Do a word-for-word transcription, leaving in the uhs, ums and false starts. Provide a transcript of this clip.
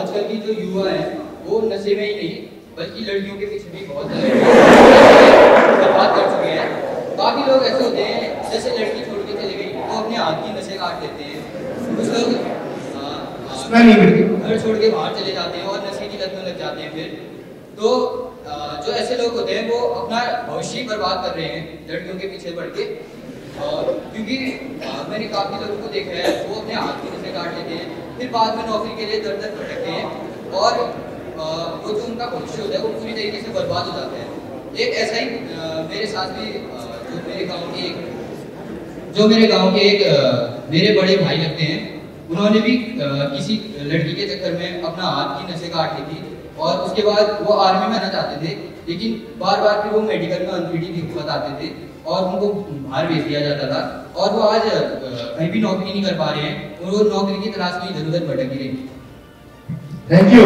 आजकल की जो युवा है वो नशे में ही नहीं बल्कि लड़कियों के पीछे भी बहुत बर्बाद कर चुके हैं। बाकी लोग ऐसे होते हैं जैसे लड़की छोड़ के चले गई वो अपने हाथ की नशे काट लेते हैं। कुछ लोग घर छोड़ के बाहर चले जाते हैं और नशे की लत में लग जाते हैं। फिर तो आ, जो ऐसे लोग होते हैं वो अपना भविष्य बर्बाद कर रहे हैं लड़कियों के पीछे पड़ के। और क्योंकि मैंने काफ़ी लोगों को देखा है वो अपने हाथ की नशे काट लेते हैं, फिर बाद में नौकरी के लिए दर दर भटकते हैं और वो जो उनका भविष्य होता है वो पूरी तरीके से बर्बाद हो जाता है। एक ऐसा ही मेरे साथ भी जो मेरे गांव के एक जो मेरे गांव के एक मेरे बड़े भाई लगते हैं, उन्होंने भी किसी लड़की के चक्कर में अपना हाथ की नसें काट ली थी और उसके बाद वो आर्मी में आना चाहते थे, लेकिन बार बार फिर वो मेडिकल में अनफिट ही बताते थे और उनको बाहर भेज दिया जाता था और वो आज कहीं भी नौकरी नहीं कर पा रहे हैं और वो नौकरी की तलाश में इधर उधर भटक ही रहे हैं। Thank you.